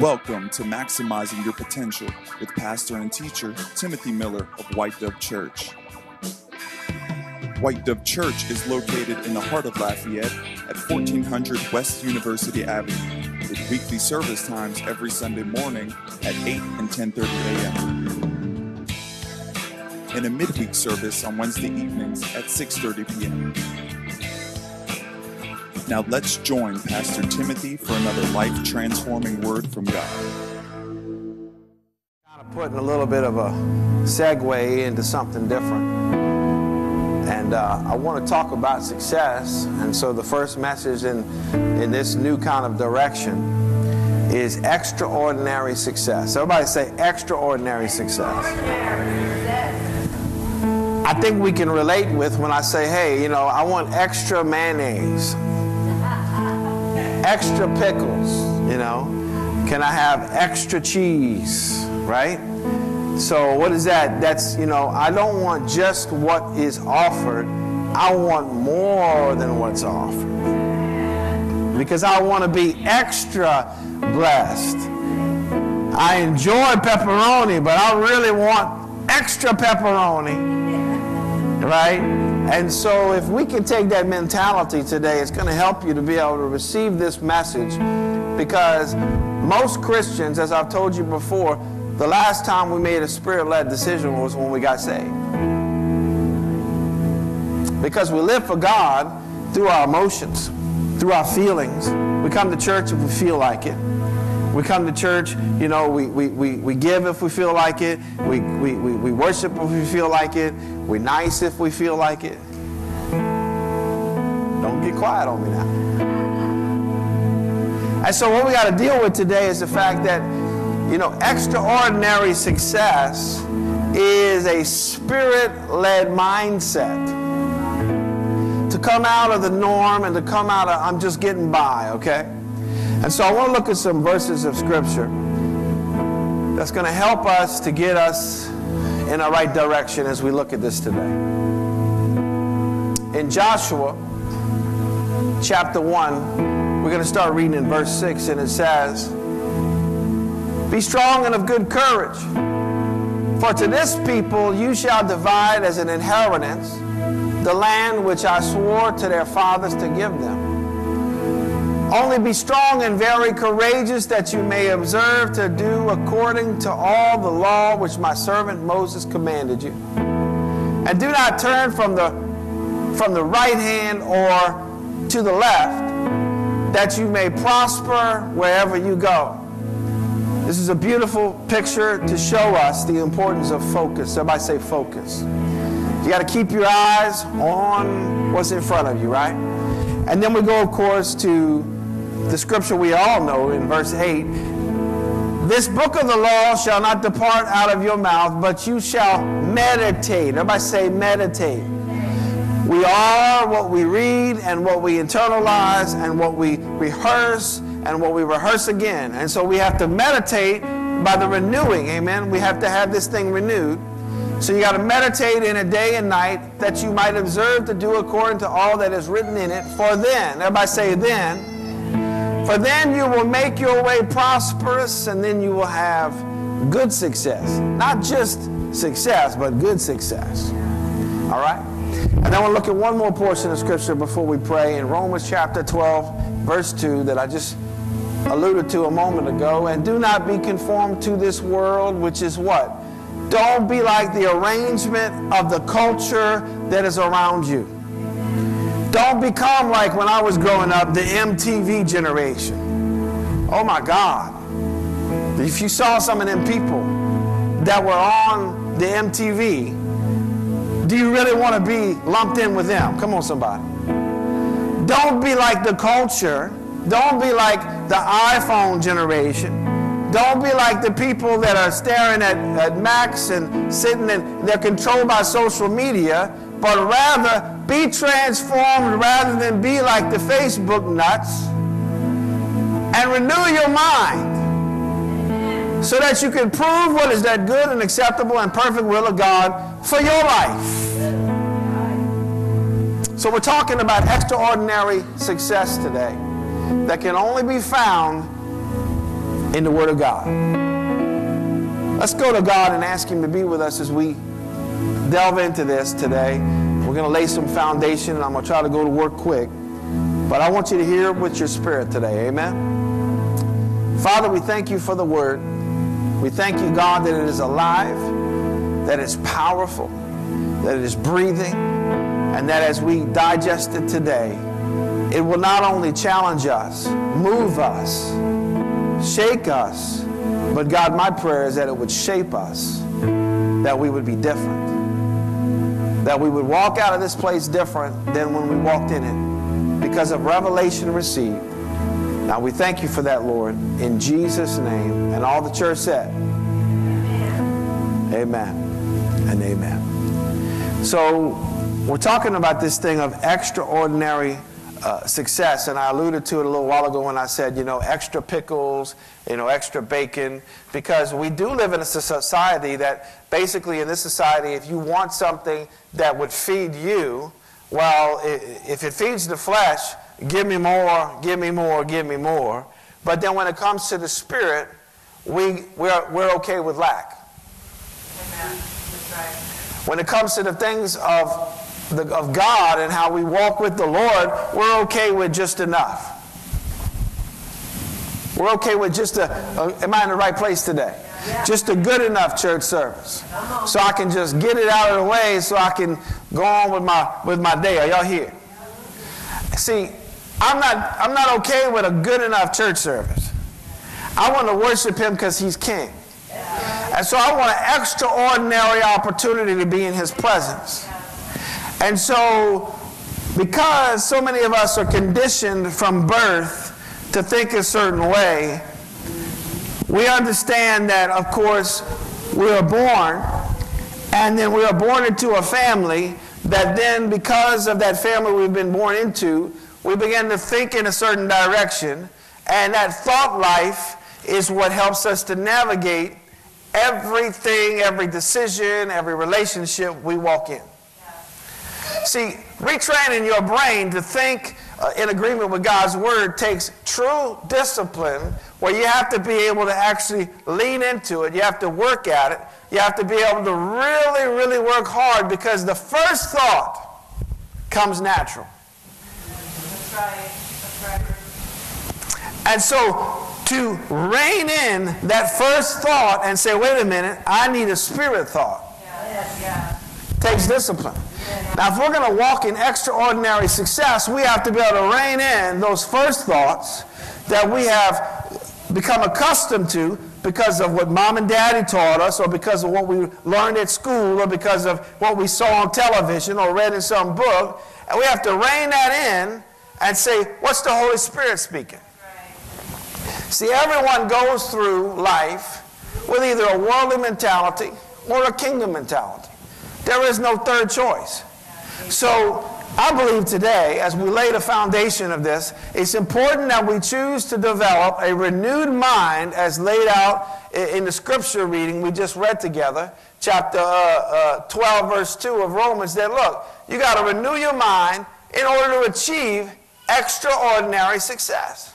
Welcome to Maximizing Your Potential with pastor and teacher Timothy Miller of White Dove Church. White Dove Church is located in the heart of Lafayette at 1400 West University Avenue with weekly service times every Sunday morning at 8 and 10:30 a.m. and a midweek service on Wednesday evenings at 6:30 p.m. Now let's join Pastor Timothy for another life-transforming word from God. Kind of putting a little bit of a segue into something different. And I want to talk about success. And so the first message in this new kind of direction is extraordinary success. Everybody say extraordinary success. I think we can relate with when I say, hey, you know, I want extra mayonnaise. Extra pickles, you know. Can I have extra cheese, right? So what is that? That's, you know, I don't want just what is offered. I want more than what's offered. Because I want to be extra blessed. I enjoy pepperoni, but I really want extra pepperoni, right? And so if we can take that mentality today, it's going to help you to be able to receive this message, because most Christians, as I've told you before, the last time we made a spirit-led decision was when we got saved. Because we live for God through our emotions, through our feelings. We come to church if we feel like it. We come to church, you know, we give if we feel like it. We worship if we feel like it. We're nice if we feel like it. Don't get quiet on me now. And so what we got to deal with today is the fact that, you know, extraordinary success is a spirit-led mindset. To come out of the norm and to come out of, I'm just getting by, okay? And so I want to look at some verses of Scripture that's going to help us to get us in the right direction as we look at this today. In Joshua chapter 1, we're going to start reading in verse 6, and it says, "Be strong and of good courage, for to this people you shall divide as an inheritance the land which I swore to their fathers to give them. Only be strong and very courageous, that you may observe to do according to all the law which my servant Moses commanded you. And do not turn from the right hand or to the left, that you may prosper wherever you go." This is a beautiful picture to show us the importance of focus. Everybody say focus. You got to keep your eyes on what's in front of you, right? And then we go, of course, to the scripture we all know in verse 8. "This book of the law shall not depart out of your mouth, but you shall meditate." Everybody say meditate. We are what we read and what we internalize and what we rehearse and what we rehearse again. And so we have to meditate by the renewing, amen? We have to have this thing renewed. So you got to meditate in it day and night, that you might observe to do according to all that is written in it. For then, everybody say then. For then you will make your way prosperous, and then you will have good success. Not just success, but good success. All right? And then we'll look at one more portion of Scripture before we pray, in Romans chapter 12, verse 2, that I just alluded to a moment ago. "And do not be conformed to this world," which is what? Don't be like the arrangement of the culture that is around you. Don't become like, when I was growing up, the MTV generation. Oh my God. If you saw some of them people that were on the MTV, do you really want to be lumped in with them? Come on, somebody. Don't be like the culture. Don't be like the iPhone generation. Don't be like the people that are staring at Max and sitting in, they're controlled by social media, but rather be transformed, rather than be like the Facebook nuts, and renew your mind so that you can prove what is that good and acceptable and perfect will of God for your life. So we're talking about extraordinary success today that can only be found in the Word of God. Let's go to God and ask Him to be with us as we delve into this today. We're going to lay some foundation, and I'm going to try to go to work quick. But I want you to hear with your spirit today. Amen? Father, we thank You for the Word. We thank You, God, that it is alive, that it's powerful, that it is breathing, and that as we digest it today, it will not only challenge us, move us, shake us, but God, my prayer is that it would shape us, that we would be different, that we would walk out of this place different than when we walked in it because of revelation received. Now, we thank You for that, Lord, in Jesus' name. And all the church said, amen, amen and amen. So we're talking about this thing of extraordinary success, and I alluded to it a little while ago when I said, you know, extra pickles, you know, extra bacon, because we do live in a society that basically in this society, if you want something that would feed you, well, if it feeds the flesh, give me more, give me more, give me more. But then when it comes to the spirit, we're okay with lack. Amen. That's right. When it comes to the things of God and how we walk with the Lord, we're okay with just enough. We're okay with just am I in the right place today? Yeah. Just a good enough church service. So I can just get it out of the way so I can go on with my day. Are y'all here? See, I'm not okay with a good enough church service. I want to worship Him because He's King. And so I want an extraordinary opportunity to be in His presence. And so, because so many of us are conditioned from birth to think a certain way, we understand that, of course, we are born, and then we are born into a family that then, because of that family we've been born into, we begin to think in a certain direction, and that thought life is what helps us to navigate everything, every decision, every relationship we walk in. See, retraining your brain to think in agreement with God's Word takes true discipline, where you have to be able to actually lean into it. You have to work at it. You have to be able to really, really work hard, because the first thought comes natural. That's right. That's right. And so to rein in that first thought and say, wait a minute, I need a spirit thought, takes discipline. Now, if we're going to walk in extraordinary success, we have to be able to rein in those first thoughts that we have become accustomed to because of what Mom and Daddy taught us, or because of what we learned at school, or because of what we saw on television or read in some book. And we have to rein that in and say, what's the Holy Spirit speaking? See, everyone goes through life with either a worldly mentality or a kingdom mentality. There is no third choice. So I believe today, as we lay the foundation of this, it's important that we choose to develop a renewed mind as laid out in the scripture reading we just read together, chapter 12, verse 2 of Romans, that look, you got to renew your mind in order to achieve extraordinary success.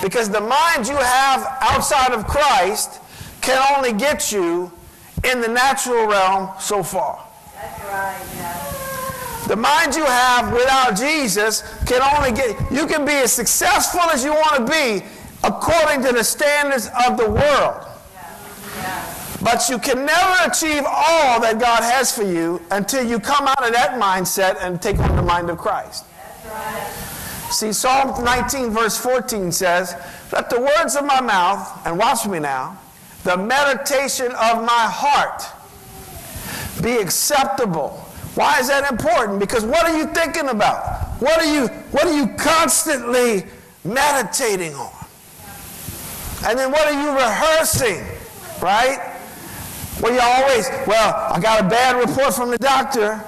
Because the mind you have outside of Christ can only get you in the natural realm so far. That's right, yeah. The mind you have without Jesus can only get, you can be as successful as you want to be according to the standards of the world. Yeah. Yeah. But you can never achieve all that God has for you until you come out of that mindset and take on the mind of Christ. That's right. See, Psalm 19 verse 14 says, let the words of my mouth, and watch me now, the meditation of my heart be acceptable. Why is that important? Because what are you thinking about? What are you constantly meditating on? And then what are you rehearsing, right? Well, you always, I got a bad report from the doctor.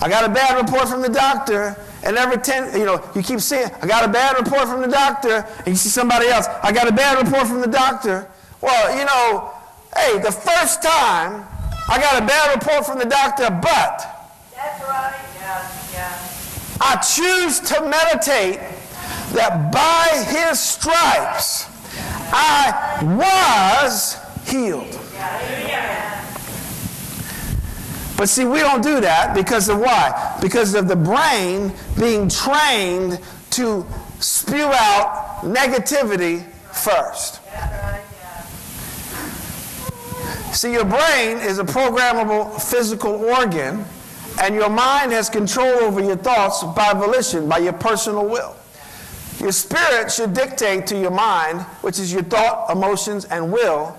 I got a bad report from the doctor. And every 10, you know, you keep saying, I got a bad report from the doctor. And you see somebody else, I got a bad report from the doctor. Well, you know, hey, the first time I got a bad report from the doctor, but that's right. Yeah, yeah. I choose to meditate that by His stripes I was healed. But see, we don't do that because of why? Because of the brain being trained to spew out negativity first. See, your brain is a programmable physical organ, and your mind has control over your thoughts by volition, by your personal will. Your spirit should dictate to your mind, which is your thought, emotions, and will,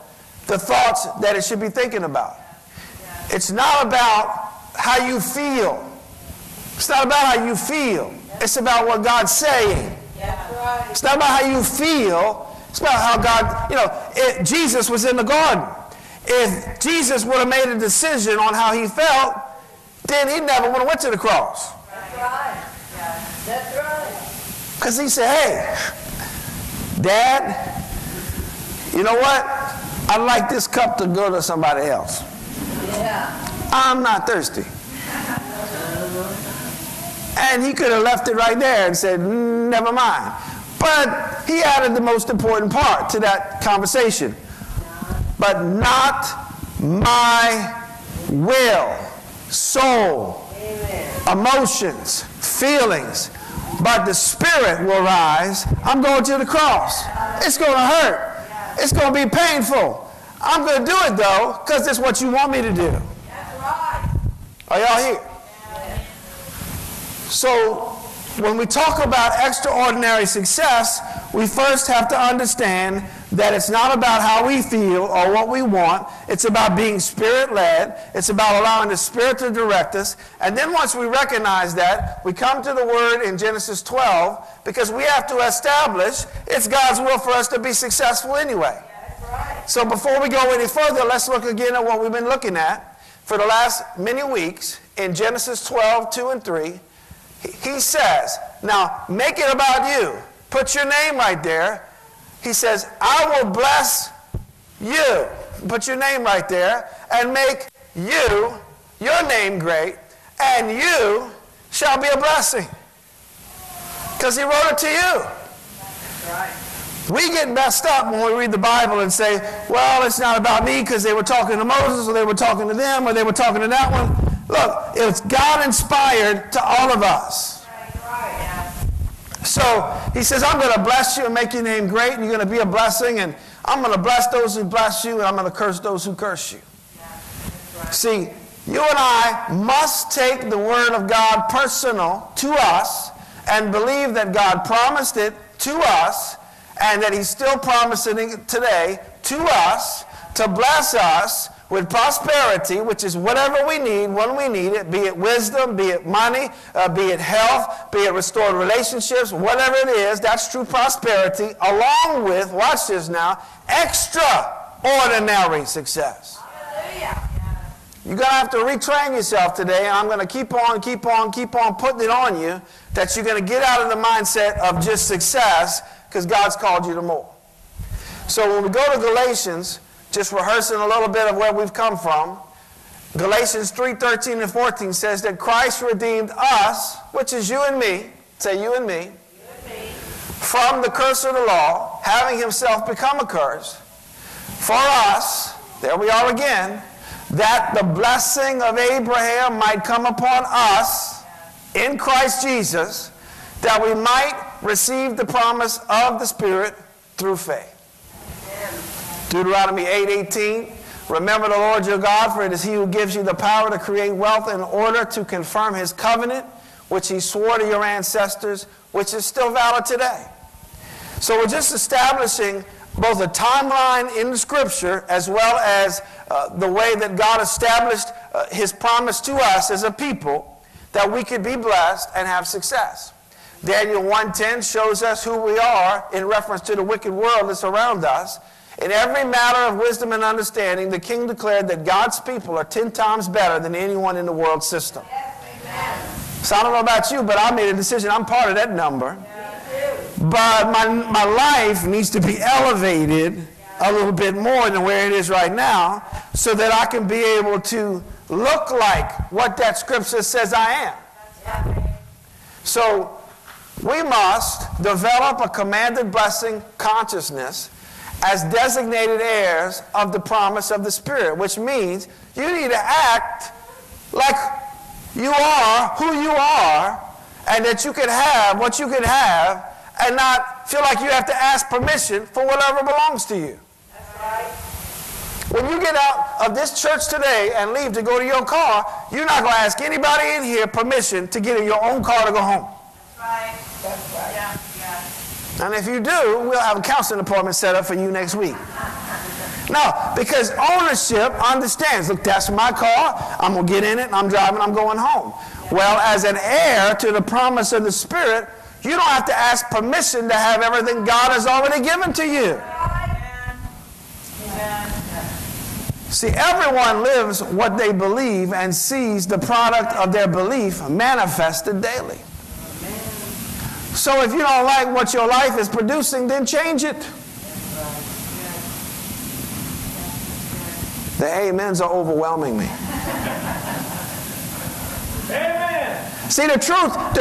the thoughts that it should be thinking about. It's not about how you feel. It's not about how you feel. It's about what God's saying. It's not about how you feel. It's about how God, Jesus was in the garden. If Jesus would have made a decision on how he felt, then he never would have went to the cross. That's right. That's right. Because he said, hey, Dad, you know what? I'd like this cup to go to somebody else. Yeah. I'm not thirsty. And he could have left it right there and said, never mind. But he added the most important part to that conversation. But not my will, soul, amen, emotions, feelings, but the spirit will rise. I'm going to the cross. It's going to hurt. It's going to be painful. I'm going to do it, though, because it's what you want me to do. Are y'all here? So when we talk about extraordinary success, we first have to understand that it's not about how we feel or what we want. It's about being spirit-led. It's about allowing the Spirit to direct us. And then once we recognize that, we come to the Word in Genesis 12, because we have to establish it's God's will for us to be successful anyway. So before we go any further, let's look again at what we've been looking at for the last many weeks in Genesis 12, 2 and 3. He says, now make it about you. Put your name right there. He says, I will bless you. Put your name right there. And make you, your name great. And you shall be a blessing. Because he wrote it to you. Right. We get messed up when we read the Bible and say, well, it's not about me because they were talking to Moses, or they were talking to them, or they were talking to that one. Look, it's God inspired to all of us. So he says, I'm going to bless you and make your name great, and you're going to be a blessing, and I'm going to bless those who bless you, and I'm going to curse those who curse you. See, you and I must take the word of God personal to us and believe that God promised it to us and that he's still promising it today to us to bless us with prosperity, which is whatever we need, when we need it, be it wisdom, be it money, be it health, be it restored relationships, whatever it is, that's true prosperity, along with, watch this now, extraordinary success. Hallelujah. You're going to have to retrain yourself today, and I'm going to keep on putting it on you, that you're going to get out of the mindset of just success, because God's called you to more. So when we go to Galatians, just rehearsing a little bit of where we've come from. Galatians 3:13 and 14 says that Christ redeemed us, which is you and me, say you and me, from the curse of the law, having himself become a curse. For us, there we are again, that the blessing of Abraham might come upon us in Christ Jesus, that we might receive the promise of the Spirit through faith. Deuteronomy 8:18, remember the Lord your God, for it is he who gives you the power to create wealth in order to confirm his covenant, which he swore to your ancestors, which is still valid today. So we're just establishing both a timeline in the Scripture as well as the way that God established his promise to us as a people that we could be blessed and have success. Daniel 1:10 shows us who we are in reference to the wicked world that's around us. In every matter of wisdom and understanding, the king declared that God's people are 10 times better than anyone in the world system. Yes, so I don't know about you, but I made a decision. I'm part of that number. Yes, but my life needs to be elevated a little bit more than where it is right now so that I can be able to look like what that scripture says I am. Yes. So we must develop a commanded blessing consciousness as designated heirs of the promise of the Spirit, which means you need to act like you are who you are and that you can have what you can have and not feel like you have to ask permission for whatever belongs to you. That's right. When you get out of this church today and leave to go to your car, you're not going to ask anybody in here permission to get in your own car to go home. That's right. That's right. Yeah. And if you do, we'll have a counseling appointment set up for you next week. No, because ownership understands, look, that's my car, I'm going to get in it, I'm driving, I'm going home. Well, as an heir to the promise of the Spirit, you don't have to ask permission to have everything God has already given to you. See, everyone lives what they believe and sees the product of their belief manifested daily. So if you don't like what your life is producing, then change it. The amens are overwhelming me. Amen. See, the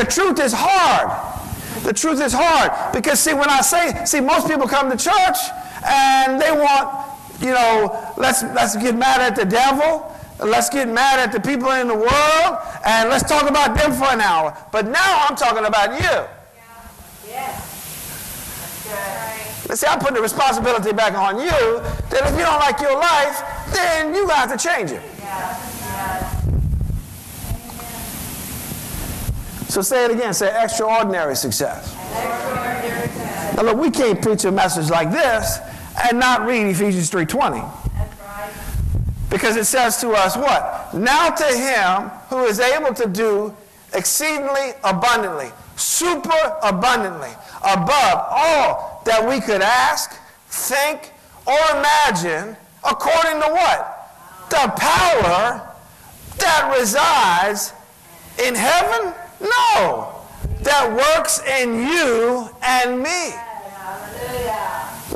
truth is hard. The truth is hard. Because see, when I say, see, most people come to church and they want, you know, let's get mad at the devil. Let's get mad at the people in the world. And let's talk about them for an hour. But now I'm talking about you. See, I'm putting the responsibility back on you that if you don't like your life, then you have to change it. So say it again. Say extraordinary success. Extraordinary success. Now, look, we can't preach a message like this and not read Ephesians 3:20. That's right. Because it says to us what? Now to him who is able to do exceedingly abundantly, super abundantly, above all that we could ask, think, or imagine, according to what? The power that resides in heaven? No. That works in you and me.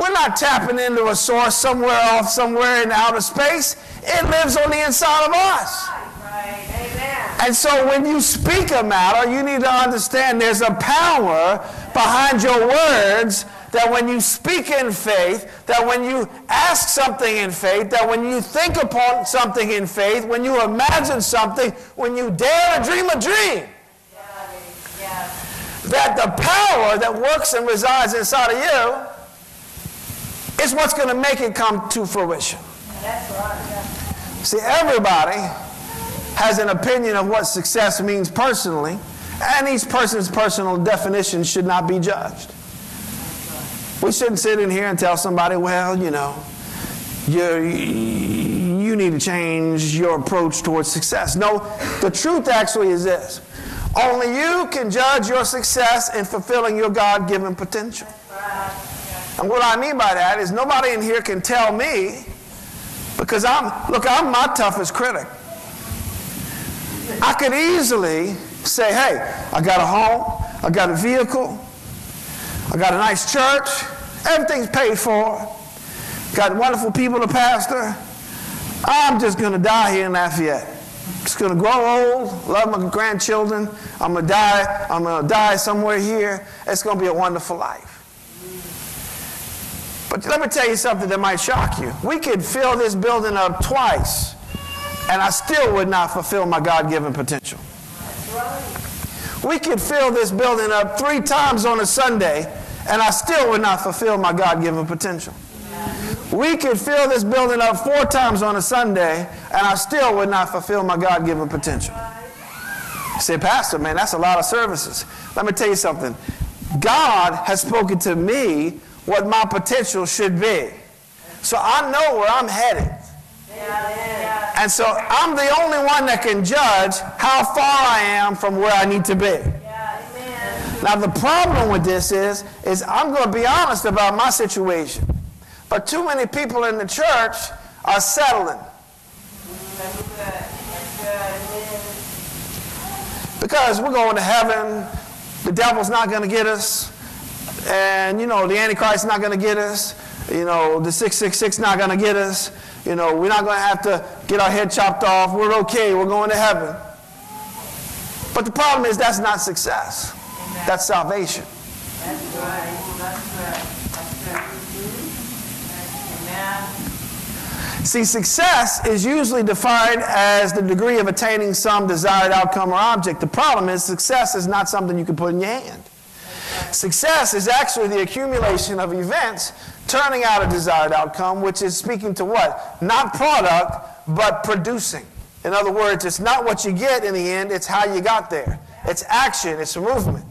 We're not tapping into a source somewhere off, somewhere in outer space. It lives on the inside of us. And so when you speak a matter, you need to understand there's a power behind your words, that when you speak in faith, that when you ask something in faith, that when you think upon something in faith, when you imagine something, when you dare to dream a dream, that the power that works and resides inside of you is what's going to make it come to fruition. That's right. Yeah. See, everybody has an opinion of what success means personally, and each person's personal definition should not be judged. We shouldn't sit in here and tell somebody, well, you know, you need to change your approach towards success. No, the truth actually is this. Only you can judge your success in fulfilling your God-given potential. And what I mean by that is nobody in here can tell me, because I'm my toughest critic. I could easily say, hey, I got a home, I got a vehicle, I got a nice church, everything's paid for, got wonderful people to pastor. I'm just going to die here in Lafayette. I'm just going to grow old, love my grandchildren, I'm going to die somewhere here. It's going to be a wonderful life. But let me tell you something that might shock you. We could fill this building up twice, and I still would not fulfill my God-given potential. We could fill this building up 3 times on a Sunday, and I still would not fulfill my God-given potential. We could fill this building up 4 times on a Sunday, and I still would not fulfill my God-given potential. You say, Pastor, man, that's a lot of services. Let me tell you something. God has spoken to me what my potential should be. So I know where I'm headed. And so I'm the only one that can judge how far I am from where I need to be. Now the problem with this is I'm going to be honest about my situation. But too many people in the church are settling. Because we're going to heaven, the devil's not going to get us, and you know, the Antichrist's not going to get us. You know, the 666 not going to get us. You know, we're not going to have to get our head chopped off. We're okay. We're going to heaven. But the problem is that's not success. Amen. That's salvation. That's right. That's right. That's right. See, success is usually defined as the degree of attaining some desired outcome or object. The problem is success is not something you can put in your hand. Success is actually the accumulation of events turning out a desired outcome, which is speaking to what? Not product, but producing. In other words, it's not what you get in the end, it's how you got there. It's action, it's movement.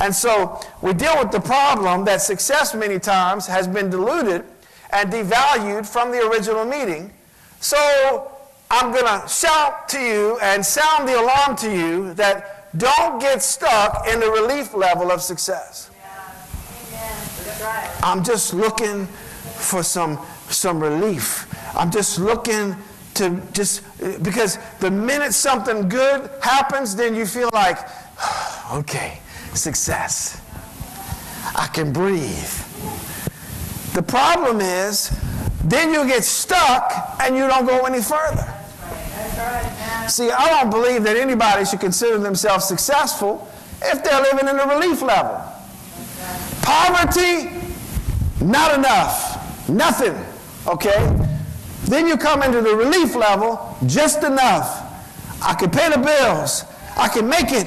And so we deal with the problem that success many times has been diluted and devalued from the original meaning. So I'm going to shout to you and sound the alarm to you that don't get stuck in the relief level of success. Yeah. Amen. That's right. I'm just looking for some relief. I'm just looking to just, because the minute something good happens, then you feel like, okay, success. I can breathe. The problem is, then you get stuck and you don't go any further. See, I don't believe that anybody should consider themselves successful if they're living in the relief level. Poverty, not enough, nothing, okay? Then you come into the relief level, just enough. I can pay the bills. I can make it.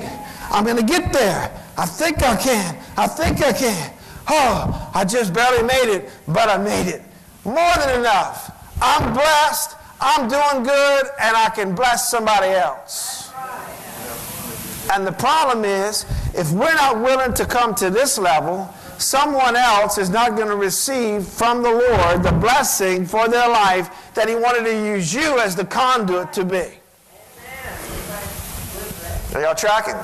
I'm going to get there. I think I can. I think I can. Oh, I just barely made it, but I made it. More than enough. I'm blessed. I'm doing good, and I can bless somebody else. And the problem is, if we're not willing to come to this level, someone else is not going to receive from the Lord the blessing for their life that he wanted to use you as the conduit to be. Are y'all tracking?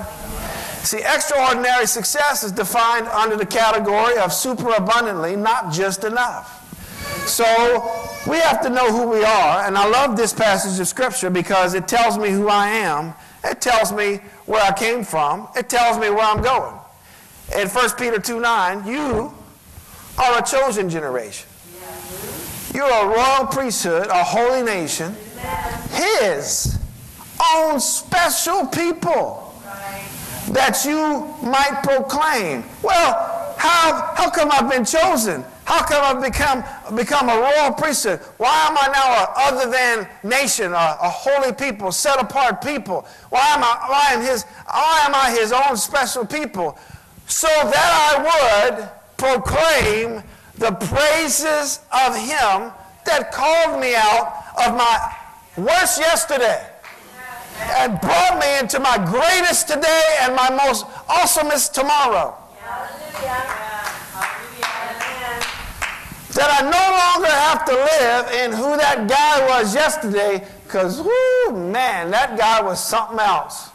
See, extraordinary success is defined under the category of superabundantly, not just enough. So we have to know who we are, and I love this passage of Scripture because it tells me who I am, it tells me where I came from, it tells me where I'm going. In 1 Peter 2:9, you are a chosen generation. You are a royal priesthood, a holy nation, His own special people, that you might proclaim. Well, how come I've been chosen? How come I've become a royal priesthood? Why am I now an other than nation, a holy people, set apart people? Why am I His own special people? So that I would proclaim the praises of Him that called me out of my worst yesterday and brought me into my greatest today and my most awesomest tomorrow. That I no longer have to live in who that guy was yesterday, because, whoo, man, that guy was something else.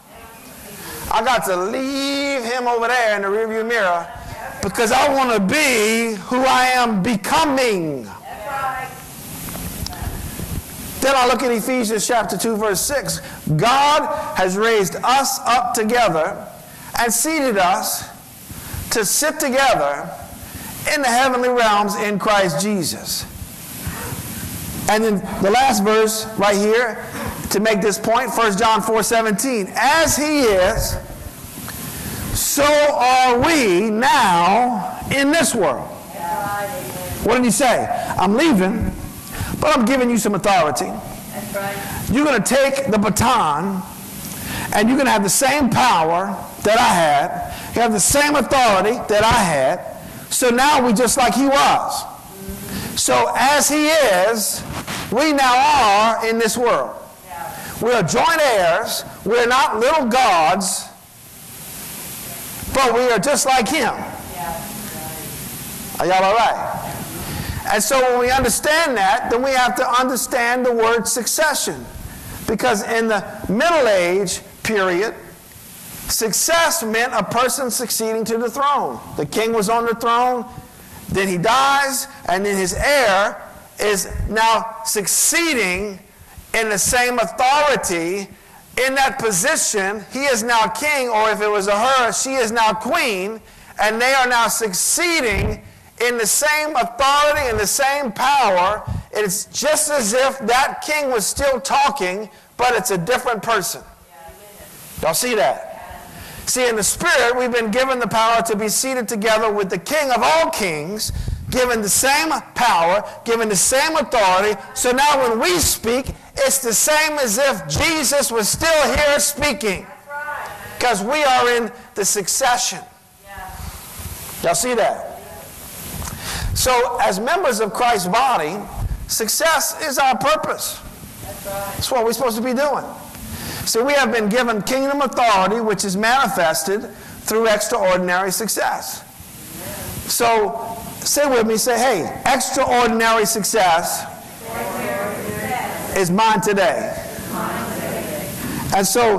I got to leave him over there in the rearview mirror because I want to be who I am becoming. Then I look at Ephesians chapter 2:6. God has raised us up together and seated us to sit together in the heavenly realms in Christ Jesus. And then the last verse right here, to make this point, 1 John 4:17. As He is, so are we now in this world. What did He say? I'm leaving, but I'm giving you some authority. That's right. You're going to take the baton, and you're going to have the same power that I had. You have the same authority that I had. So now we're just like He was. So as He is, we now are in this world. We're joint heirs. We're not little gods, but we are just like Him. Are y'all all right? And so when we understand that, then we have to understand the word succession. Because in the Middle Age period, success meant a person succeeding to the throne. The king was on the throne, then he dies, and then his heir is now succeeding in the same authority, in that position. He is now king, or if it was a her, she is now queen, and they are now succeeding in the same authority and the same power. It's just as if that king was still talking, but it's a different person. Y'all see that? See, in the Spirit, we've been given the power to be seated together with the King of all kings, given the same power, given the same authority. So now when we speak, it's the same as if Jesus was still here speaking. Because we are in the succession. Y'all see that? So as members of Christ's body, success is our purpose. That's what we're supposed to be doing. So we have been given kingdom authority, which is manifested through extraordinary success. So say with me, say, hey, extraordinary success is mine today. And so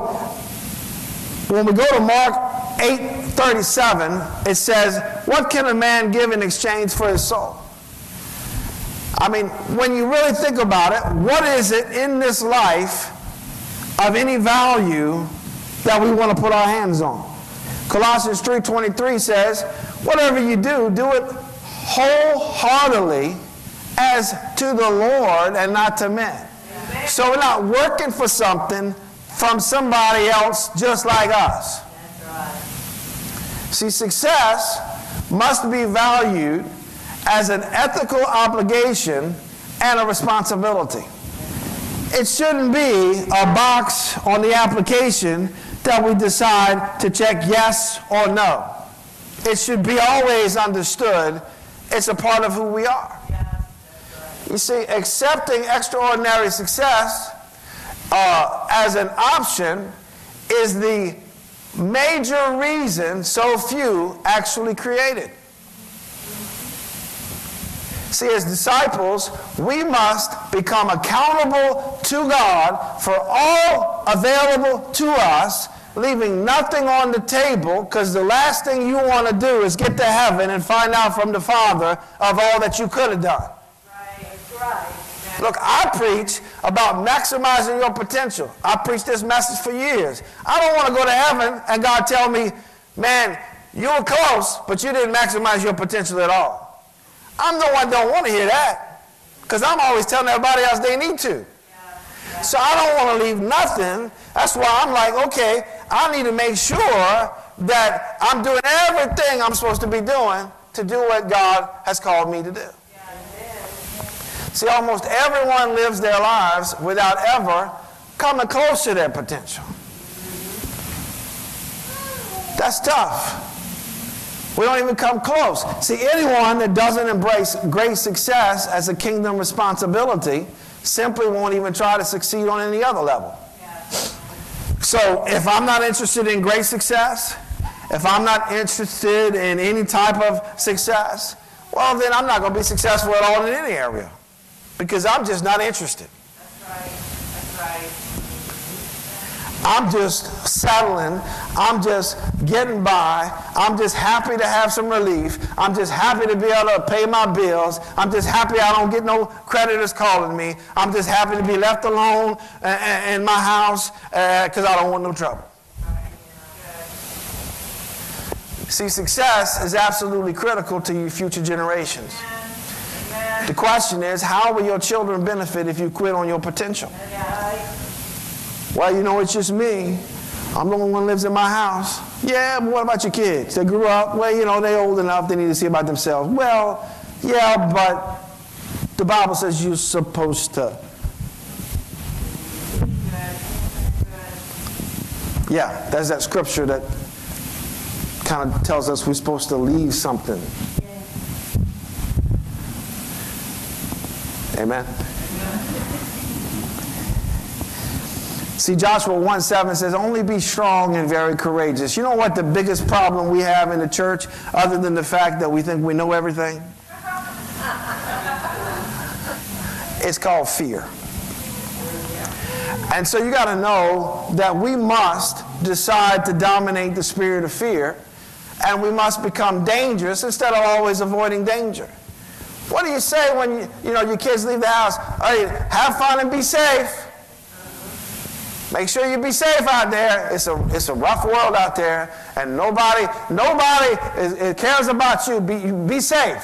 when we go to Mark 8:37, it says, what can a man give in exchange for his soul? I mean, when you really think about it, what is it in this life of any value that we want to put our hands on? Colossians 3:23 says, whatever you do, do it wholeheartedly as to the Lord and not to men. Amen. So we're not working for something from somebody else just like us. That's right. See, success must be valued as an ethical obligation and a responsibility. It shouldn't be a box on the application that we decide to check yes or no. It should be always understood it's a part of who we are. You see, accepting extraordinary success as an option is the major reason so few actually create it. See, as disciples, we must become accountable to God for all available to us, leaving nothing on the table, because the last thing you want to do is get to heaven and find out from the Father of all that you could have done. Right. Look, I preach about maximizing your potential. I preached this message for years. I don't want to go to heaven and God tell me, man, you were close, but you didn't maximize your potential at all. I'm the one that don't want to hear that, because I'm always telling everybody else they need to. So I don't want to leave nothing. That's why I'm like, okay, I need to make sure that I'm doing everything I'm supposed to be doing to do what God has called me to do. See, almost everyone lives their lives without ever coming close to their potential. That's tough. We don't even come close. See, anyone that doesn't embrace great success as a kingdom responsibility simply won't even try to succeed on any other level. So if I'm not interested in great success, if I'm not interested in any type of success, well, then I'm not going to be successful at all in any area, because I'm just not interested. That's right. That's right. I'm just settling, I'm just getting by, I'm just happy to have some relief, I'm just happy to be able to pay my bills, I'm just happy I don't get no creditors calling me, I'm just happy to be left alone in my house because I don't want no trouble. See, success is absolutely critical to your future generations. The question is, how will your children benefit if you quit on your potential? Well, you know, it's just me. I'm the only one who lives in my house. Yeah, but what about your kids? They grew up. Well, you know, they're old enough. They need to see about themselves. Well, yeah, but the Bible says you're supposed to. Yeah, there's that scripture that kind of tells us we're supposed to leave something. Amen. See, Joshua 1:7 says, only be strong and very courageous. You know what the biggest problem we have in the church, other than the fact that we think we know everything? It's called fear. And so you got to know that we must decide to dominate the spirit of fear, and we must become dangerous instead of always avoiding danger. What do you say when you know, your kids leave the house? Hey, have fun and be safe. Make sure you be safe out there. It's a rough world out there, and nobody cares about you. Be safe.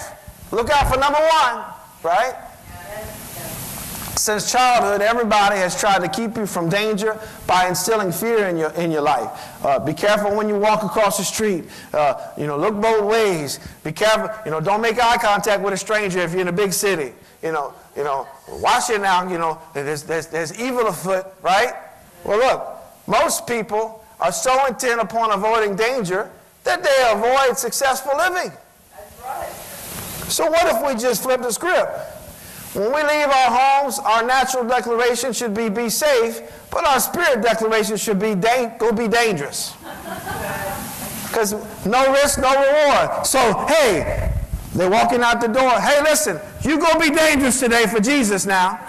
Look out for number one, right? Since childhood, everybody has tried to keep you from danger by instilling fear in your life. Be careful when you walk across the street. Look both ways. Be careful. Don't make eye contact with a stranger if you're in a big city. Watch it now. There's evil afoot, right? Well, look, most people are so intent upon avoiding danger that they avoid successful living. That's right. So what if we just flip the script? When we leave our homes, our natural declaration should be, be safe, but our spirit declaration should be, go be dangerous. Because no risk, no reward. So, hey, they're walking out the door. Hey, listen, you go be dangerous today for Jesus now.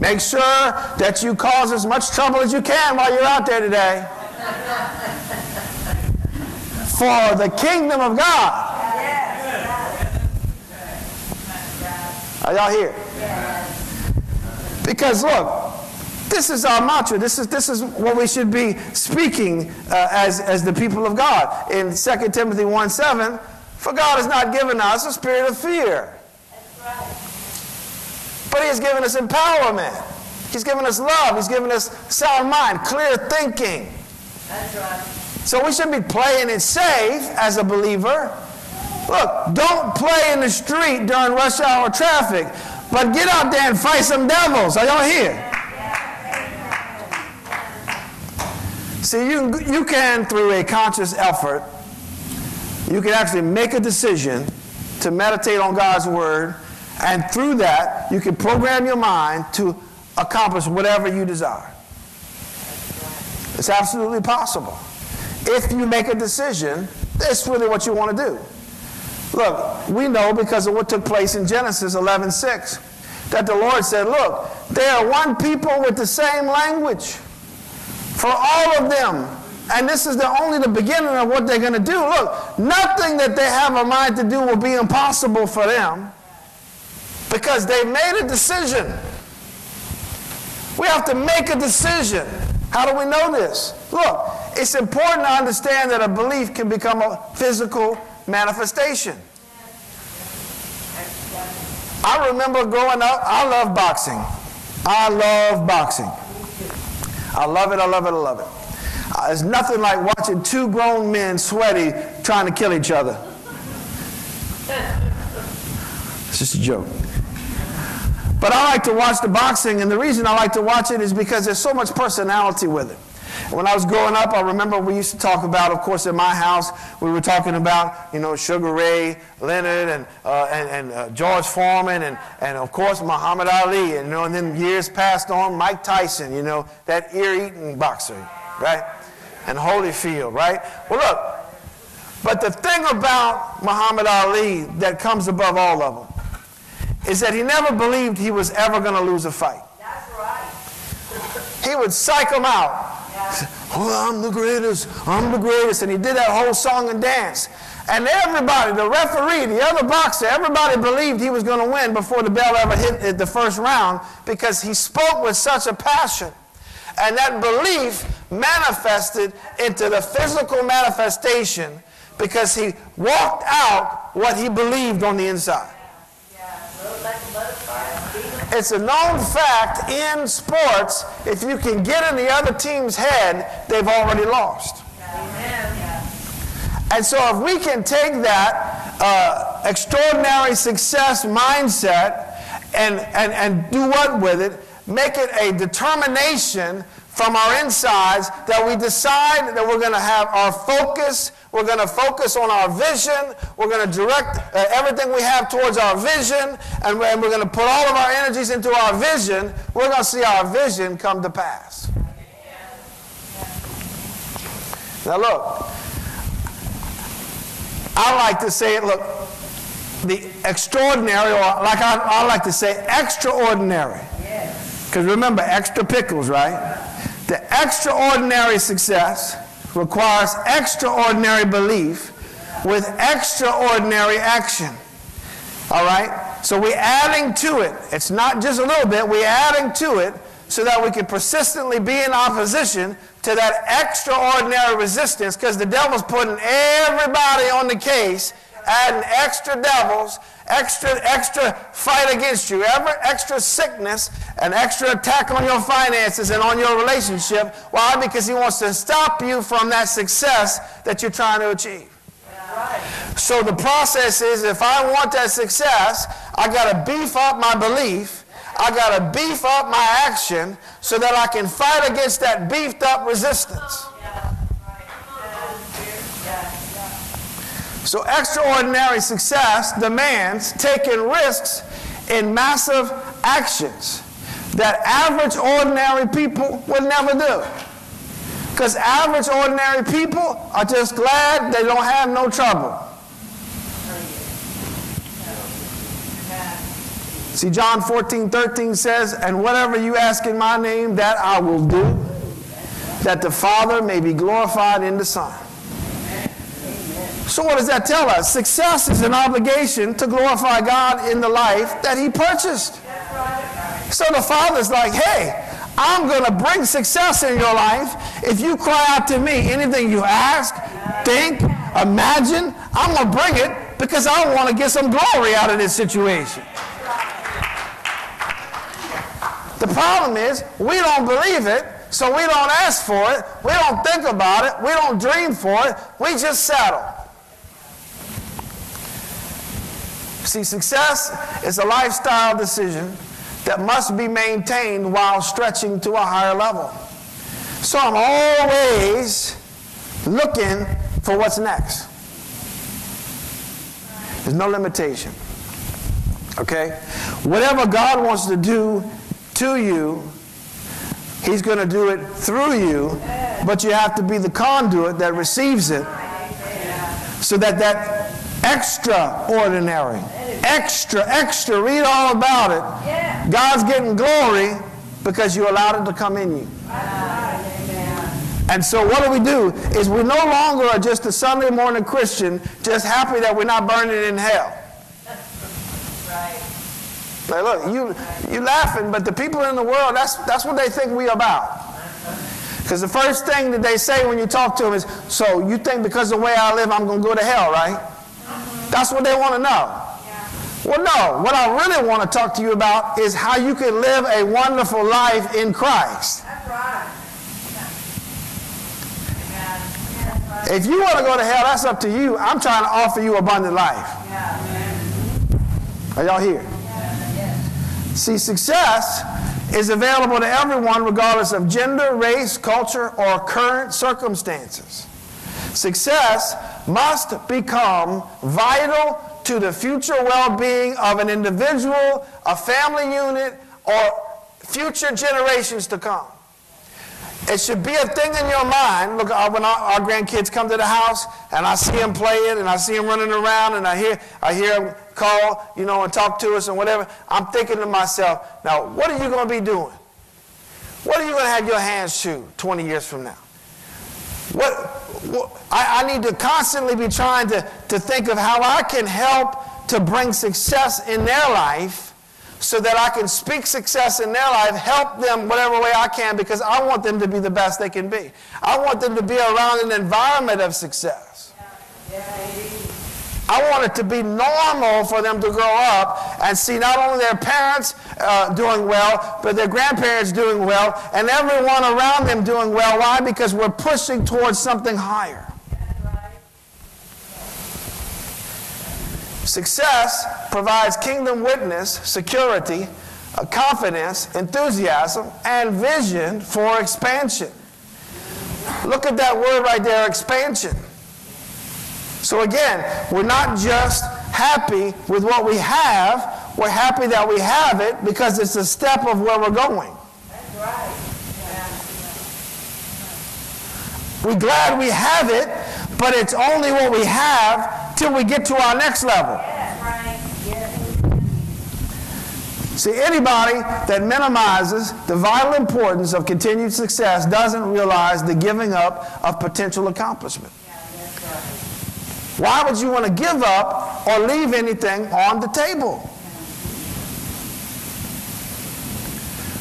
Make sure that you cause as much trouble as you can while you're out there today. For the kingdom of God. Yes. Are y'all here? Yes. Because look, this is our mantra. This is what we should be speaking as the people of God. In 2 Timothy 1:7, for God has not given us a spirit of fear. That's right. But He has given us empowerment. He's given us love. He's given us sound mind, clear thinking. That's right. So we should be playing it safe as a believer. Look, don't play in the street during rush hour traffic, but get out there and fight some devils. Are y'all here? See, you can, through a conscious effort, you can actually make a decision to meditate on God's Word, and through that, you can program your mind to accomplish whatever you desire. It's absolutely possible. If you make a decision, that's really what you want to do. Look, we know because of what took place in Genesis 11:6, that the Lord said, look, they are one people with the same language for all of them. And this is only the beginning of what they're going to do. Look, nothing that they have a mind to do will be impossible for them because they've made a decision. We have to make a decision. How do we know this? Look, it's important to understand that a belief can become a physical manifestation. I remember growing up, I loved boxing. I love boxing. I love it, I love it, I love it. There's nothing like watching two grown men sweaty trying to kill each other. It's just a joke. But I like to watch the boxing, and the reason I like to watch it is because there's so much personality with it. When I was growing up, I remember we used to talk about, of course, in my house, we were talking about, Sugar Ray Leonard and George Foreman and of course, Muhammad Ali. And then years passed on, Mike Tyson, that ear-eating boxer, right? And Holyfield, right? Well, look, but the thing about Muhammad Ali that comes above all of them is that he never believed he was ever going to lose a fight. That's right. He would psych them out. Oh, I'm the greatest, and he did that whole song and dance. And everybody, the referee, the other boxer, everybody believed he was going to win before the bell ever hit the first round because he spoke with such a passion. And that belief manifested into the physical manifestation because he walked out what he believed on the inside. It's a known fact in sports, if you can get in the other team's head, they've already lost. Amen. And so if we can take that extraordinary success mindset and do what with it, make it a determination from our insides that we decide that we're going to have our focus, we're going to focus on our vision, we're going to direct everything we have towards our vision, and we're going to put all of our energies into our vision, we're going to see our vision come to pass. Now look, I like to say it, look, the extraordinary, or like I like to say extraordinary. Because remember, extra pickles, right? The extraordinary success requires extraordinary belief with extraordinary action. All right? So we're adding to it. It's not just a little bit. We're adding to it so that we can persistently be in opposition to that extraordinary resistance, because the devil's putting everybody on the case, adding extra devils, extra fight against you, extra sickness, an extra attack on your finances and on your relationship. Why? Because he wants to stop you from that success that you're trying to achieve. So the process is, if I want that success, I got to beef up my belief. I got to beef up my action so that I can fight against that beefed up resistance. So extraordinary success demands taking risks in massive actions that average ordinary people would never do. Because average ordinary people are just glad they don't have no trouble. See, John 14:13 says, "And whatever you ask in my name, that I will do, that the Father may be glorified in the Son." So what does that tell us? Success is an obligation to glorify God in the life that he purchased. So the Father's like, hey, I'm going to bring success in your life if you cry out to me. Anything you ask, think, imagine, I'm going to bring it because I want to get some glory out of this situation. The problem is we don't believe it, so we don't ask for it, we don't think about it, we don't dream for it, we just settle. See, success is a lifestyle decision that must be maintained while stretching to a higher level. So I'm always looking for what's next. There's no limitation. Okay? Whatever God wants to do to you, he's going to do it through you, but you have to be the conduit that receives it so that extraordinary, extra, read all about it. Yeah. God's getting glory because you allowed it to come in you. Wow. And so what do we do is we no longer are just a Sunday morning Christian just happy that we're not burning in hell. Right. Like, look, you're laughing, but the people in the world, that's what they think we're about. Because the first thing that they say when you talk to them is, so you think because of the way I live, I'm going to go to hell, right? That's what they want to know. Yeah. Well, no. What I really want to talk to you about is how you can live a wonderful life in Christ. That's right. Yeah. That's right. If you want to go to hell, that's up to you. I'm trying to offer you abundant life. Yeah. Are y'all here? Yeah. Yeah. See, success is available to everyone regardless of gender, race, culture, or current circumstances. Success must become vital to the future well-being of an individual, a family unit, or future generations to come. It should be a thing in your mind. Look, when our grandkids come to the house, and I see them playing, and I see them running around, and I hear them call, you know, and talk to us and whatever, I'm thinking to myself, now, what are you going to be doing? What are you going to have your hands to 20 years from now? I need to constantly be trying to think of how I can help to bring success in their life so that I can speak success in their life, help them whatever way I can, because I want them to be the best they can be. I want them to be around an environment of success. I want it to be normal for them to grow up and see not only their parents doing well, but their grandparents doing well, and everyone around them doing well. Why? Because we're pushing towards something higher. Success provides kingdom witness, security, confidence, enthusiasm, and vision for expansion. Look at that word right there, expansion. So again, we're not just happy with what we have, we're happy that we have it because it's a step of where we're going. That's right. Yeah. We're glad we have it, but it's only what we have till we get to our next level. That's right. Yeah. See, anybody that minimizes the vital importance of continued success doesn't realize the giving up of potential accomplishment. Why would you want to give up or leave anything on the table?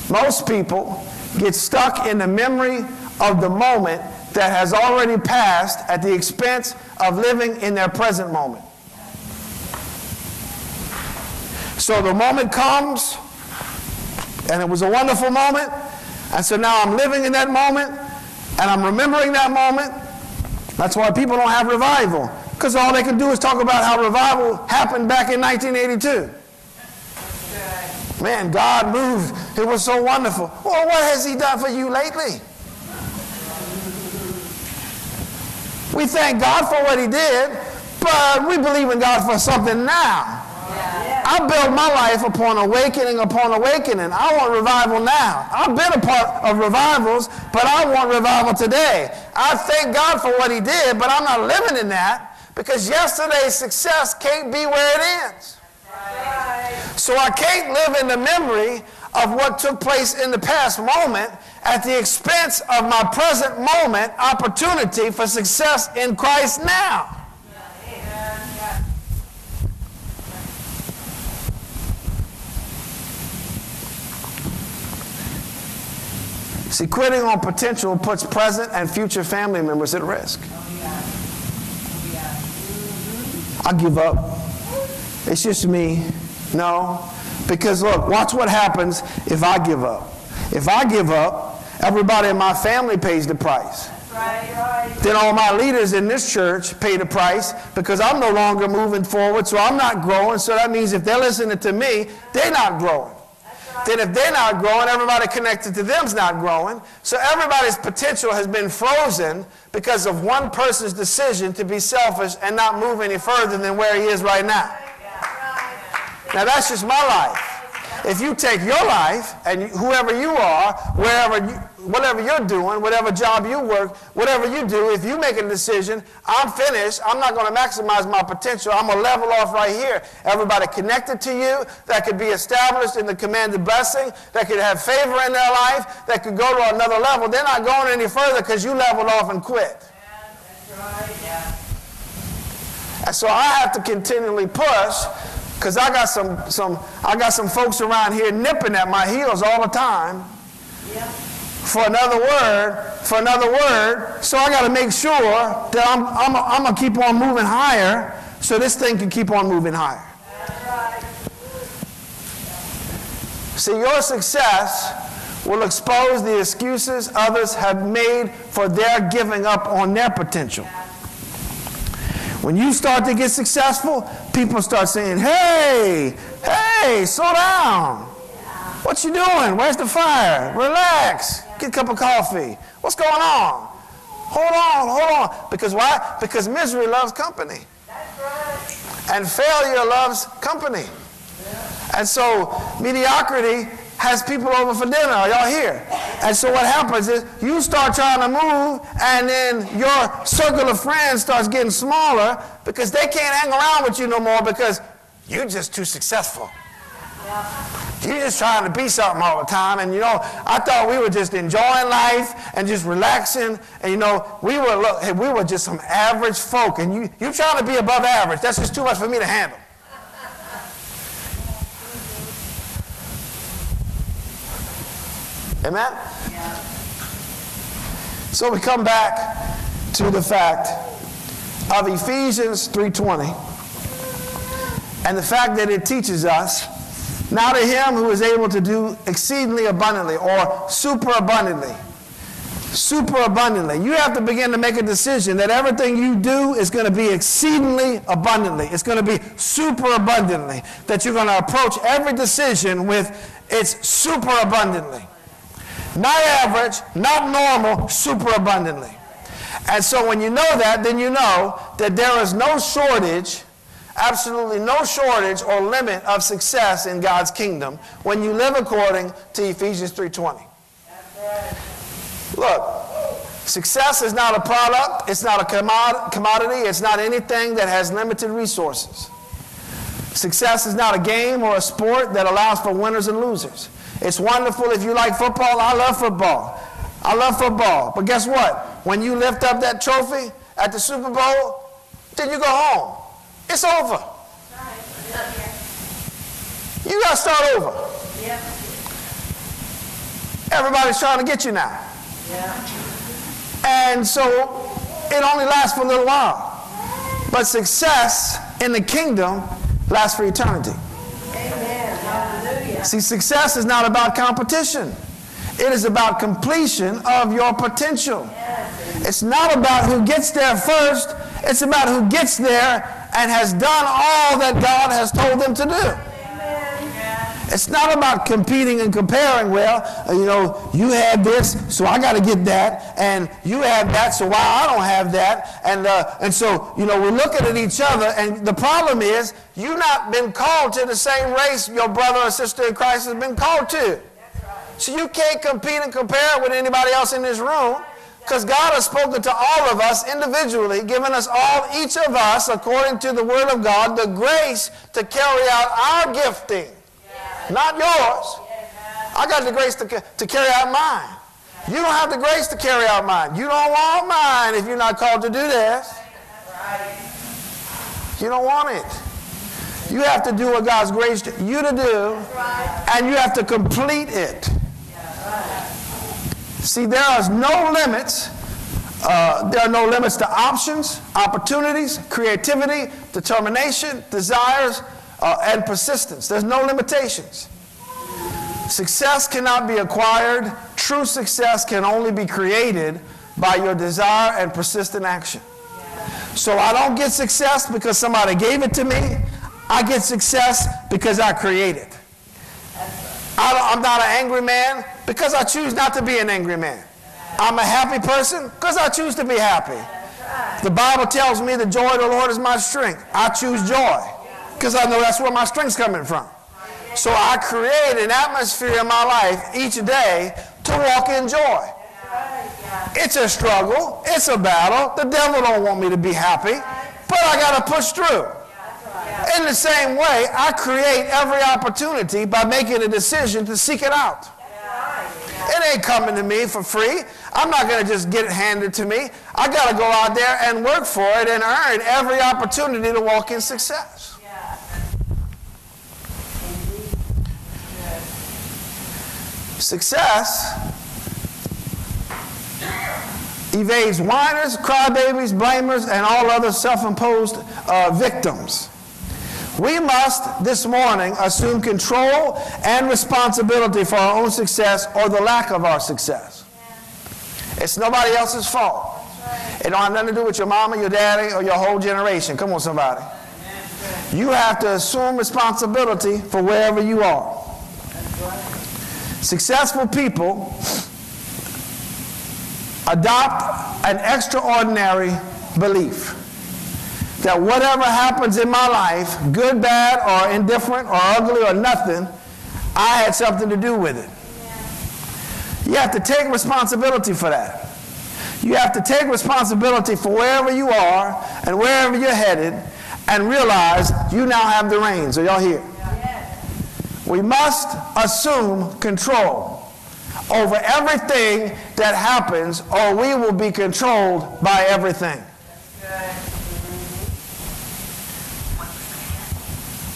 Most people get stuck in the memory of the moment that has already passed at the expense of living in their present moment. So the moment comes, and it was a wonderful moment, and so now I'm living in that moment, and I'm remembering that moment. That's why people don't have revival, because all they can do is talk about how revival happened back in 1982. Man, God moved. It was so wonderful. Well, what has he done for you lately? We thank God for what he did, but we believe in God for something now. Yeah. I build my life upon awakening. I want revival now. I've been a part of revivals, but I want revival today. I thank God for what he did, but I'm not living in that, because yesterday's success can't be where it ends. So I can't live in the memory of what took place in the past moment at the expense of my present moment opportunity for success in Christ now. See, quitting on potential puts present and future family members at risk. I give up. It's just me. No. Because look, watch what happens if I give up. If I give up, everybody in my family pays the price. Then all my leaders in this church pay the price, because I'm no longer moving forward, so I'm not growing. So that means if they're listening to me, they're not growing. Then if they're not growing, everybody connected to them's not growing. So everybody's potential has been frozen because of one person's decision to be selfish and not move any further than where he is right now. Now that's just my life. If you take your life and whoever you are, whatever you're doing, whatever job you work, whatever you do, if you make a decision, I'm finished, I'm not going to maximize my potential, I'm going to level off right here. Everybody connected to you, that could be established in the commanded blessing, that could have favor in their life, that could go to another level, they're not going any further because you leveled off and quit. Yeah, that's right. Yeah. And so I have to continually push, because I got some folks around here nipping at my heels all the time. Yeah. for another word, so I got to make sure that I'm going to keep on moving higher so this thing can keep on moving higher. Right. See, your success will expose the excuses others have made for their giving up on their potential. When you start to get successful, people start saying, hey, slow down. What you doing? Where's the fire? Relax. Get a cup of coffee. What's going on? Hold on. Because why? Because misery loves company. That's right. And failure loves company. Yeah. And so mediocrity has people over for dinner. Are y'all here? And so what happens is you start trying to move, and then your circle of friends starts getting smaller because they can't hang around with you no more because you're just too successful. Yeah. You're just trying to be something all the time. And, I thought we were just enjoying life and just relaxing. And, we were just some average folk. And you're trying to be above average. That's just too much for me to handle. Amen? Yeah. So we come back to the fact of Ephesians 3:20 and the fact that it teaches us, now to him who is able to do exceedingly abundantly, or superabundantly. Superabundantly. You have to begin to make a decision that everything you do is going to be exceedingly abundantly. It's going to be superabundantly. That you're going to approach every decision with it's superabundantly. Not average, not normal, superabundantly. And so when you know that, then you know that there is no shortage, absolutely no shortage or limit of success in God's kingdom when you live according to Ephesians 3:20. Look, success is not a product, it's not a commodity, it's not anything that has limited resources. Success is not a game or a sport that allows for winners and losers. It's wonderful if you like football. I love football. I love football. But guess what? When you lift up that trophy at the Super Bowl, then you go home. It's over. You got to start over. Everybody's trying to get you now. Yeah. And so it only lasts for a little while. But success in the kingdom lasts for eternity. Amen. Hallelujah. See, success is not about competition. It is about completion of your potential. Yes. It's not about who gets there first. It's about who gets there and has done all that God has told them to do. It's not about competing and comparing. Well, you know, you had this, so I got to get that, and you have that, so why I don't have that? And so, you know, we're looking at each other, and the problem is you've not been called to the same race your brother or sister in Christ has been called to. That's right. So you can't compete and compare with anybody else in this room, because God has spoken to all of us individually, given us all, each of us, according to the Word of God, the grace to carry out our gifting. Not yours. I got the grace to carry out mine. You don't have the grace to carry out mine. You don't want mine if you're not called to do this. You don't want it. You have to do what God's graced you to do, and you have to complete it. See, there are no limits. There are no limits to options, opportunities, creativity, determination, desires, and persistence. There's no limitations. Success cannot be acquired. True success can only be created by your desire and persistent action. So I don't get success because somebody gave it to me. I get success because I create it. I'm not an angry man because I choose not to be an angry man. I'm a happy person because I choose to be happy. The Bible tells me the joy of the Lord is my strength. I choose joy, because I know that's where my strength's coming from. So I create an atmosphere in my life each day to walk in joy. It's a struggle. It's a battle. The devil don't want me to be happy, but I got to push through. In the same way, I create every opportunity by making a decision to seek it out. It ain't coming to me for free. I'm not going to just get it handed to me. I got to go out there and work for it and earn every opportunity to walk in success. Success evades whiners, crybabies, blamers, and all other self-imposed victims. We must, this morning, assume control and responsibility for our own success or the lack of our success. It's nobody else's fault. It don't have nothing to do with your mama, your daddy, or your whole generation. Come on, somebody. You have to assume responsibility for wherever you are. Successful people adopt an extraordinary belief that whatever happens in my life, good, bad, or indifferent, or ugly, or nothing, I had something to do with it. You have to take responsibility for that. You have to take responsibility for wherever you are and wherever you're headed and realize you now have the reins. Are y'all here? We must assume control over everything that happens, or we will be controlled by everything.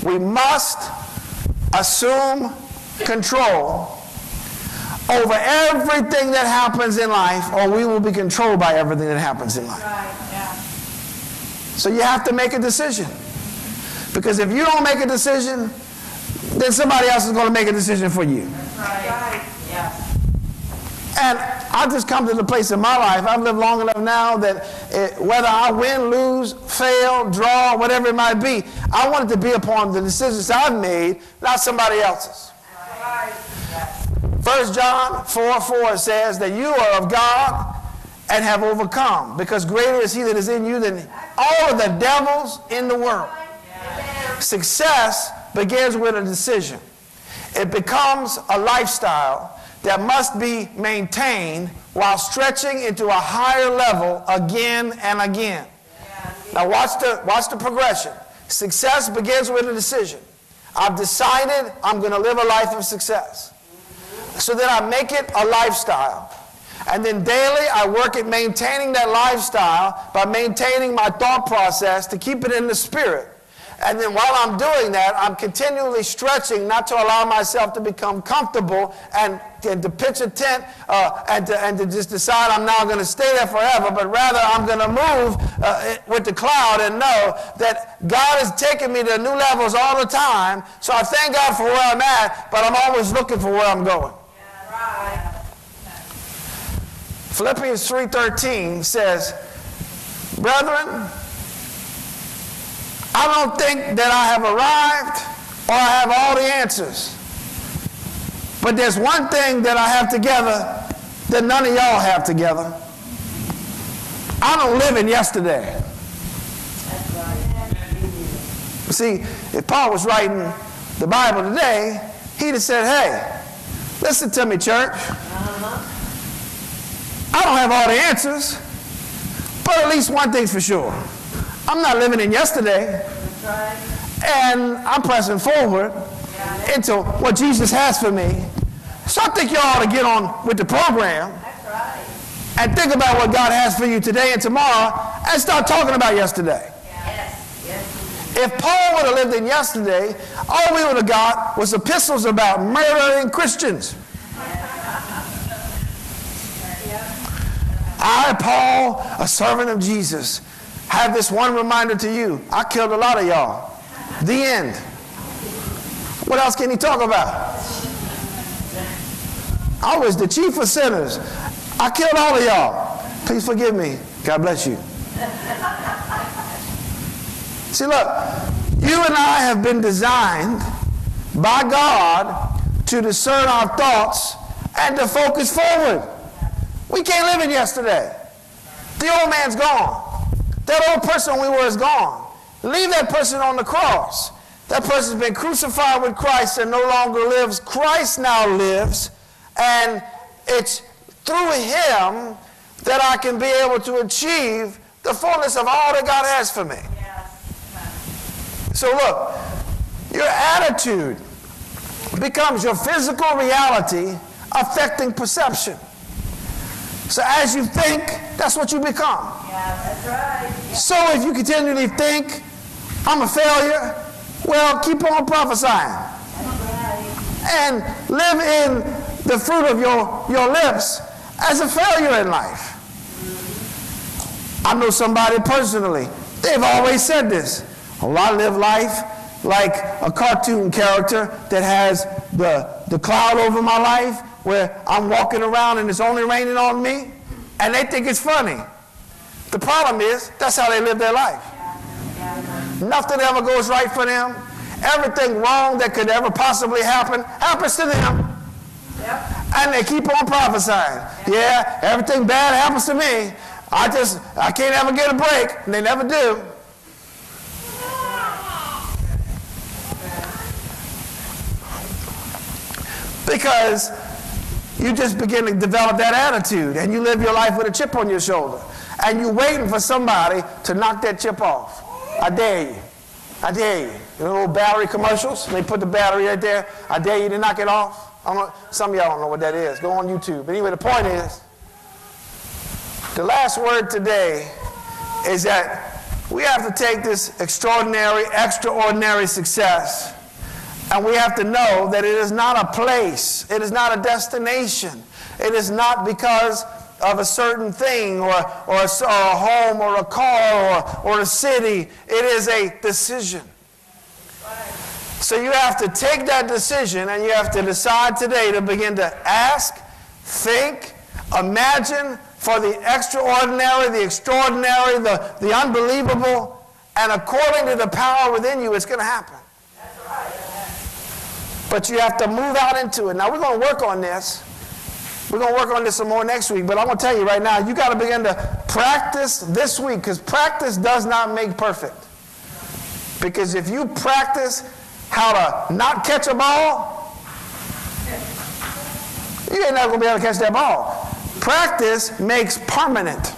We must assume control over everything that happens in life, or we will be controlled by everything that happens in life. So you have to make a decision. Because if you don't make a decision, then somebody else is going to make a decision for you. That's right. Yeah. And I've just come to the place in my life, I've lived long enough now that whether I win, lose, fail, draw, whatever it might be, I want it to be upon the decisions I've made, not somebody else's. That's right. Yes. 1 John 4:4 says that you are of God and have overcome, because greater is he that is in you than all of the devils in the world. Yes. Success begins with a decision. It becomes a lifestyle that must be maintained while stretching into a higher level again and again. Now watch the progression. Success begins with a decision. I've decided I'm going to live a life of success. So then I make it a lifestyle. And then daily I work at maintaining that lifestyle by maintaining my thought process to keep it in the spirit. And then while I'm doing that, I'm continually stretching, not to allow myself to become comfortable and to pitch a tent and to just decide I'm now going to stay there forever, but rather I'm going to move with the cloud and know that God is taking me to new levels all the time. So I thank God for where I'm at, but I'm always looking for where I'm going. Yeah, right. Philippians 3:13 says, "Brethren, I don't think that I have arrived or I have all the answers. But there's one thing that I have together that none of y'all have together. I don't live in yesterday." See, if Paul was writing the Bible today, he'd have said, "Hey, listen to me, church. I don't have all the answers, but at least one thing's for sure. I'm not living in yesterday, and I'm pressing forward into what Jesus has for me." So I think you ought to get on with the program and think about what God has for you today and tomorrow and start talking about yesterday. If Paul would have lived in yesterday, all we would have got was epistles about murdering Christians. I, Paul, a servant of Jesus, have this one reminder to you. I killed a lot of y'all. The end. What else can he talk about? I was the chief of sinners. I killed all of y'all. Please forgive me. God bless you. See, look, you and I have been designed by God to discern our thoughts and to focus forward. We can't live in yesterday. The old man's gone. That old person we were is gone. Leave that person on the cross. That person's been crucified with Christ and no longer lives. Christ now lives, and it's through him that I can be able to achieve the fullness of all that God has for me. Yes. So look, your attitude becomes your physical reality affecting perception. So as you think, that's what you become. Yeah, that's right. Yeah. So if you continually think, "I'm a failure," well, keep on prophesying. Right. And live in the fruit of your lips as a failure in life. I know somebody personally, they've always said this. "Oh, I live life like a cartoon character that has the cloud over my life where I'm walking around and it's only raining on me." And they think it's funny. The problem is, that's how they live their life. Nothing ever goes right for them. Everything wrong that could ever possibly happen happens to them. Yep. And they keep on prophesying. Yeah, everything bad happens to me. I can't ever get a break. And they never do. Because you just begin to develop that attitude and you live your life with a chip on your shoulder. And you're waiting for somebody to knock that chip off. "I dare you. I dare you." You know old battery commercials? They put the battery right there. "I dare you to knock it off." I don't know, some of y'all don't know what that is. Go on YouTube. But anyway, the point is, the last word today is that we have to take this extraordinary success, and we have to know that it is not a place. It is not a destination. It is not because of a certain thing or a home or a car or a city. It is a decision. So you have to take that decision and you have to decide today to begin to ask, think, imagine for the extraordinary, the extraordinary, the unbelievable, and according to the power within you, it's going to happen. But you have to move out into it. Now, we're going to work on this. We're going to work on this some more next week, but I'm going to tell you right now, you got to begin to practice this week, because practice does not make perfect. Because if you practice how to not catch a ball, you ain't never going to be able to catch that ball. Practice makes permanent.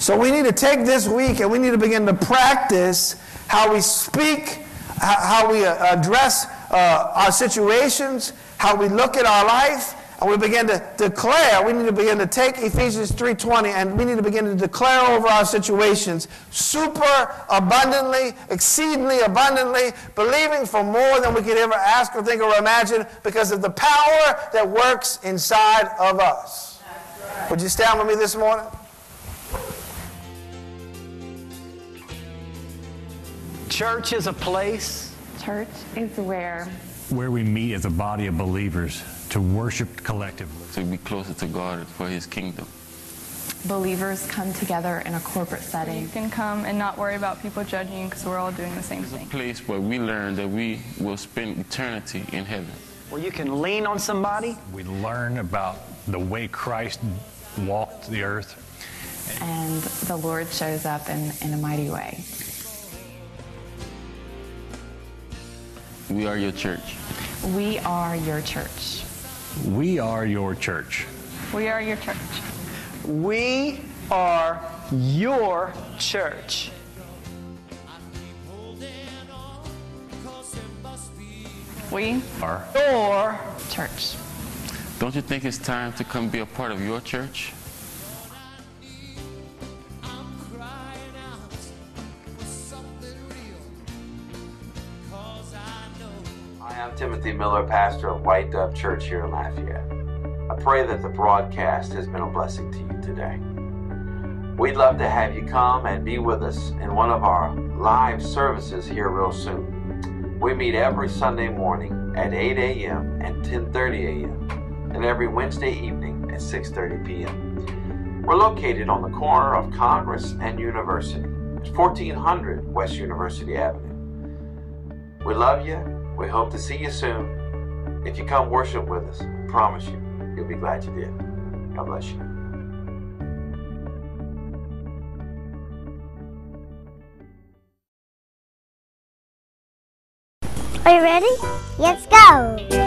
So we need to take this week and we need to begin to practice how we speak, how we address our situations, how we look at our life, And we begin to declare, we need to begin to take Ephesians 3:20 and we need to begin to declare over our situations super abundantly, exceedingly abundantly, believing for more than we could ever ask or think or imagine because of the power that works inside of us. Right. Would you stand with me this morning? Church is a place. Church is where we meet as a body of believers to worship collectively. To be closer to God for His kingdom. Believers come together in a corporate setting. You can come and not worry about people judging you because we're all doing the same thing. It's a place where we learn that we will spend eternity in heaven. Where you can lean on somebody. We learn about the way Christ walked the earth. And the Lord shows up in a mighty way. We are your church. We are your church. We are your church. We are your church. We are your church. We are your church. Don't you think it's time to come be a part of your church? I'm Timothy Miller, pastor of White Dove Church here in Lafayette. I pray that the broadcast has been a blessing to you today. We'd love to have you come and be with us in one of our live services here real soon. We meet every Sunday morning at 8 a.m. and 10:30 a.m. and every Wednesday evening at 6:30 p.m. We're located on the corner of Congress and University. It's 1400 West University Avenue. We love you. We hope to see you soon. If you come worship with us, I promise you, you'll be glad you did. God bless you. Are you ready? Let's go.